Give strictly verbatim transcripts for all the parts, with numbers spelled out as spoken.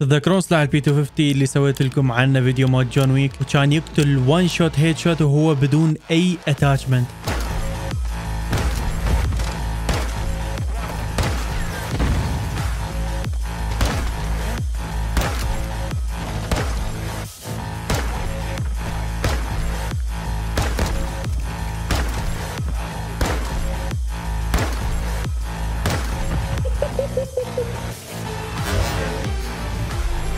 تذكرون سلاح البي مئتين وخمسين اللي سويت لكم عنه فيديو مال جون ويك، وكان يقتل وان شوت هيد شوت وهو بدون اي اتاتشمنت.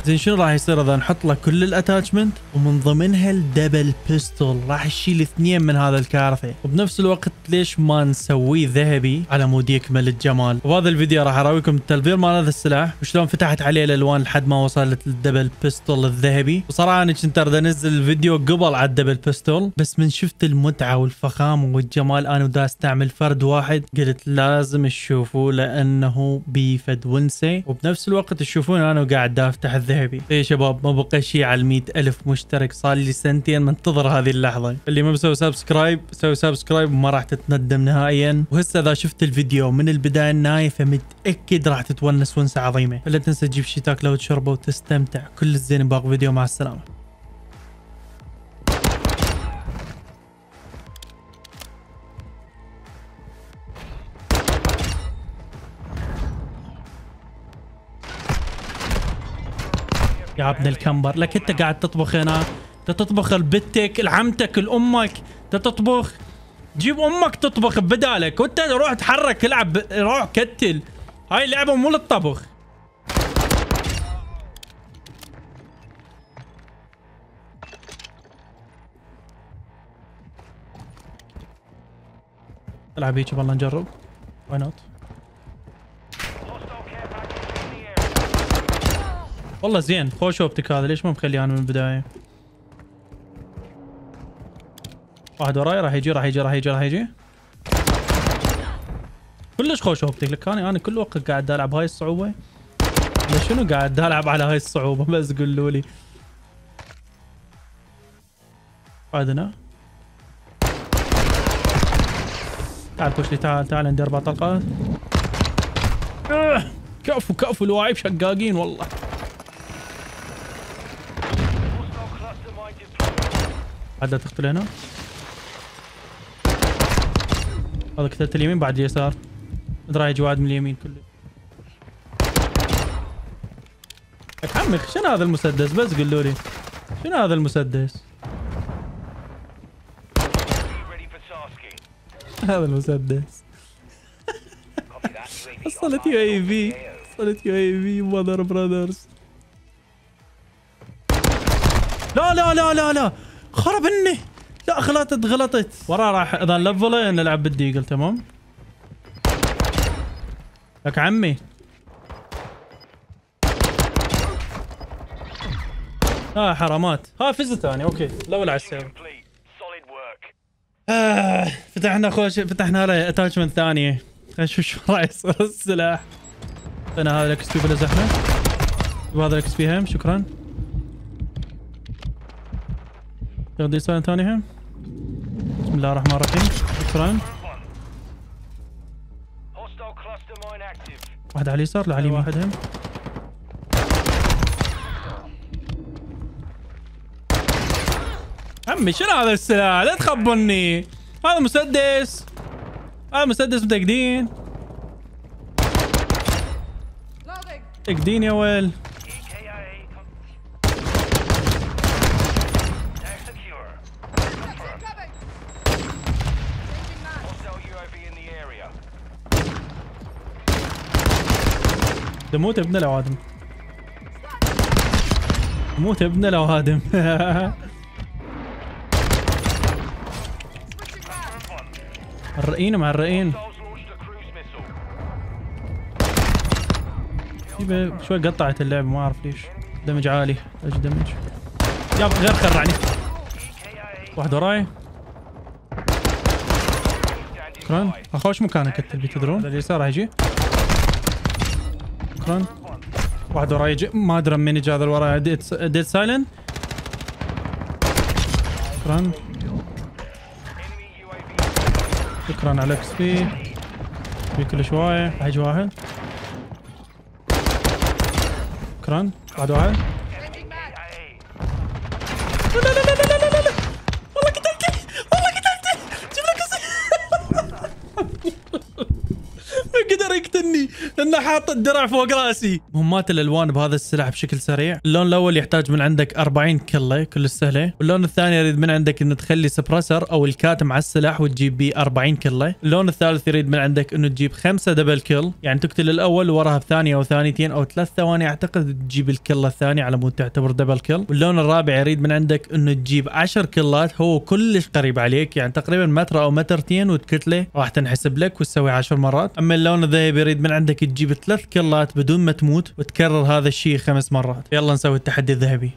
زين شنو راح يصير اذا نحط له كل الاتاتشمنت ومن ضمنها الدبل بيستول؟ راح يشيل اثنين من هذا الكارثه، وبنفس الوقت ليش ما نسويه ذهبي على مود يكمل الجمال. وبهذا الفيديو راح اراويكم التلفير مال هذا السلاح وشلون فتحت عليه الالوان لحد ما وصلت للدبل بيستول الذهبي. وصراحه انا كنت اريد انزل الفيديو قبل على الدبل بيستول، بس من شفت المتعه والفخامه والجمال انا ودا استعمل فرد واحد قلت لازم تشوفوه لانه بيفد ونسه، وبنفس الوقت تشوفون انا وقاعد افتح ذهبي. يا شباب ما بقى شيء على المئة ألف مشترك، صار لي سنتين منتظر هذه اللحظة. اللي ما مسوي سبسكرايب سوي سبسكرايب وما راح تتندم نهائيا. وهسه إذا شفت الفيديو من البداية النهاية فمتأكد راح تتونس ونسة عظيمة. فلا تنسى تجيب شي تاكله وتشربه وتستمتع. كل الزين باقي فيديو، مع السلامة. يا ابن الكمبر، لك انت قاعد تطبخ هنا، انت تطبخ لبتك، لعمتك، لامك، انت تطبخ، جيب امك تطبخ ببدالك، وانت روح تحرك العب، روح كتل، هاي اللعبه مو للطبخ. العب هيك والله نجرب، واي نوت. والله زين خوش اوبتك هذا، ليش ما مخليه انا من البدايه؟ واحد وراي راح يجي راح يجي راح يجي راح يجي. كلش خوش اوبتك، لك انا انا كل وقت قاعد العب هاي الصعوبه. ليش شنو قاعد العب على هاي الصعوبه؟ بس قولوا لي. واحد هنا. تعال بوش لي، تعال تعال عندي اربع طلقات. كفو كفو الواعيب شقاقين والله. عاد لا تقتل هنا. هذا قتلت اليمين بعد اليسار. راح يجي واحد من اليمين كله. لك عمي شنو هذا المسدس؟ بس قولوا لي. شنو هذا المسدس؟ هذا المسدس. وصلت يو اي في، وصلت يو اي في مودر براذرز. لا لا لا لا لا. خرب اني لا غلطت غلطت ورا راح اذا لفله نلعب بالديقل. تمام لك عمي. ها حرامات، ها فزت انا. اوكي لول على السير. آه فتحنا خوش، فتحنا له اتاتشمنت ثانيه. خلينا نشوف شو راح يصير السلاح. انا هذا الاكس بي بلا زحمه، وهذا الاكس بي هم. شكرا. ياخذ يسار ثاني هم. بسم الله الرحمن الرحيم. شكرا. واحد على اليسار لا على اليمين. واحد هم. عمي شنو هذا السلاح؟ لا تخبرني هذا مسدس. هذا مسدس متأكدين. متأكدين يا ويل. موت ابن العوادم، موت ابن العوادم. الرئين مع الرئين. شوي قطعت اللعبة ما اعرف ليش. دمج عالي، ايش دمج؟ يا غير خرعني. واحد وراي. شكرا. اخوش مكانك انت اللي تدرون. اليسار راح يجي. شكرا. واحد وراي يجي، ما ادري من اجى هذا الوراء. ديد سايلنت. شكرا. شكرا على الاكس بي. في كل شويه راح يجي واحد. Run. Ado high. لا لا لا لا لا لا لا. والله قتلته والله قتلته. جيب له قصة. ما قدر يقتلني لأنه حاط الدرع فوق راسي. مهمات الألوان بهذا السلاح بشكل سريع. اللون الأول يحتاج من عندك أربعين كله كل السهلة. واللون الثاني يريد من عندك إنه تخلي سبرسر أو الكاتم على السلاح وتجيب بيه أربعين كله. اللون الثالث يريد من عندك إنه تجيب خمسة دبل كل، يعني تقتل الأول وراها بثانية أو ثانيتين أو ثلاث ثواني أعتقد تجيب الكل الثاني على مود تعتبر دبل كل. واللون الرابع يريد من عندك إنه تجيب عشر كلات، هو كلش قريب عليك يعني تقريبا متر أو مترتين وتكتله راح تنحسب لك وتسوي عشر مرات. أما اللون الذهبي يريد من عندك تجيب ثلاث كلات بدون ما تموت وتكرر هذا الشيء خمس مرات. يلا نسوي التحدي الذهبي.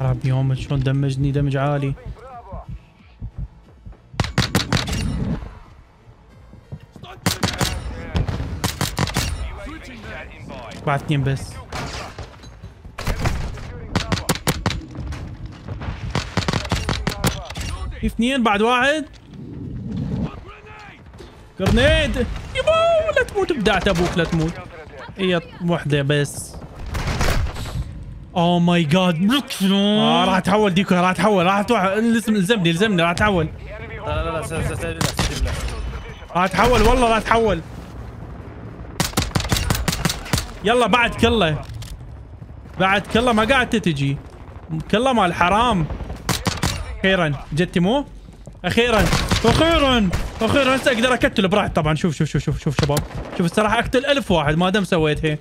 رب يومك شلون دمجني دمج عالي. بعد اثنين بس. اثنين بعد واحد. جرنيد يبو لا تموت بدعت ابوك لا تموت. هي وحده بس. اوه ماي جاد لوك شلون اه راح اتحول ديكو راح اتحول راح الزمني الزمني راح اتحول. لا لا لا استهدف لا راح اتحول والله راح اتحول. يلا بعد كله بعد كله ما قاعد تتجي كله مال حرام. اخيرا جتي مو اخيرا اخيرا اخيرا هسه اقدر اقتل براحتي طبعا. شوف شوف شوف شوف شوف شباب شوف الصراحه اقتل ألف واحد ما دام سويت هي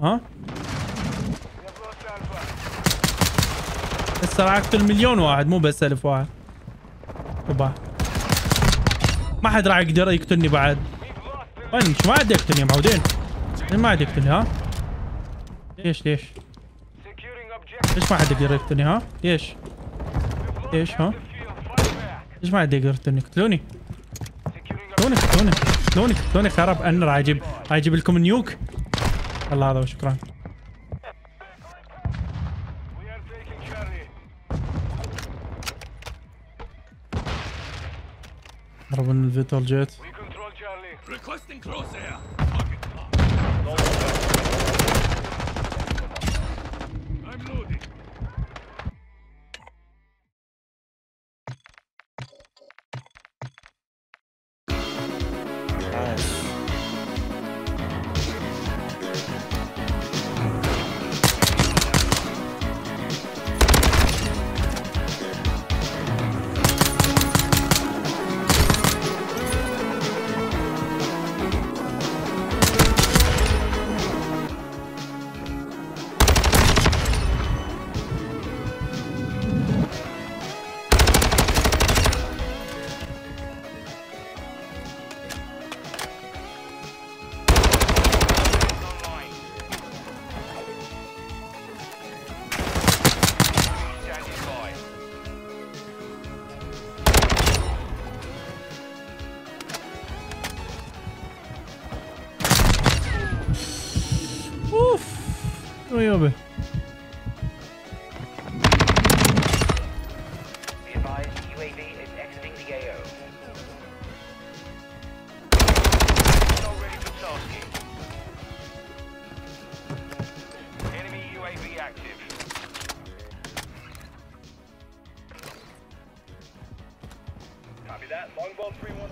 ها الصراحه اقتل مليون واحد مو بس ألف واحد. طبعا ما حد راح يقدر يقتلني بعد. وين ما عاد يقتلني يا معودين ما عاد يقتلني ها. ليش ليش ليش ما حد يقدر يقتلني ها ليش ليش ها ليش ما عاد يقدر يقتلني. اقتلوني اقتلوني اقتلوني اقتلوني اقتلوني خرب انا راح اجيب راح اجيب لكم نيوك. الله هذا وشكرا. ضربوا الفيتال جيت. Be advised, U A V is exiting the A O. All ready for tasking. Enemy U A V active. Copy that. Longbow three one.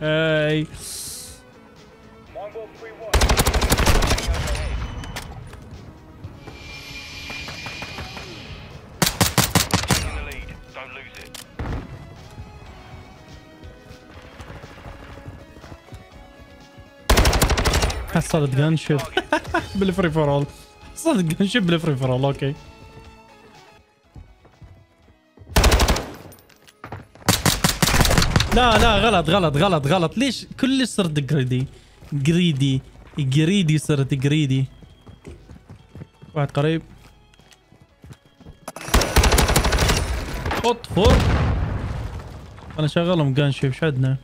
Hey. حصلت جنشب بالفري فور اول. حصلت جنشب بالفري فور اول اوكي. لا لا غلط غلط غلط غلط. ليش كلش صرت جريدي جريدي جريدي صرت جريدي. واحد قريب اطفر انا شغلهم جان شيب شدنا.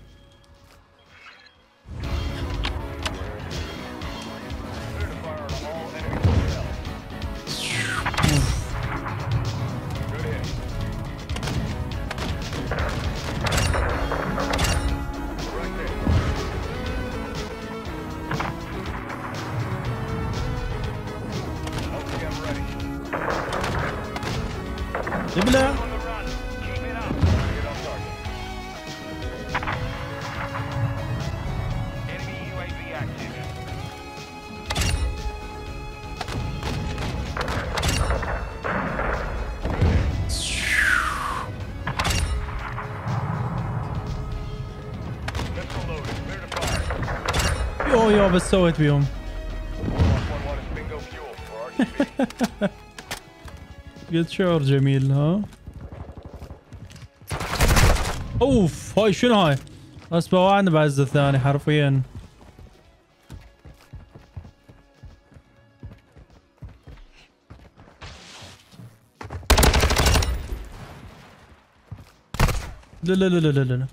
oj, vad så ett vi om. Good shot, Cemil. Ha? أوف هاي شنو هاي؟ أسبوعنا بعز الثاني حرفيا. لا لا لا لا لا لا.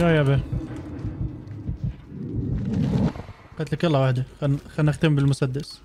يا يابا. قلت لك يلا واحدة خلنا خلنا نختم بالمسدس.